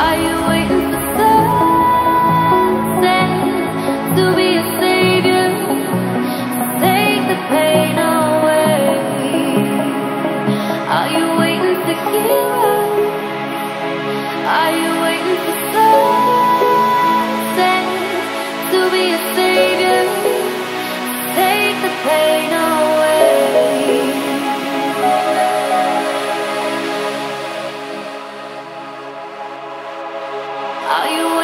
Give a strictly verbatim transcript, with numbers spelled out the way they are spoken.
Are you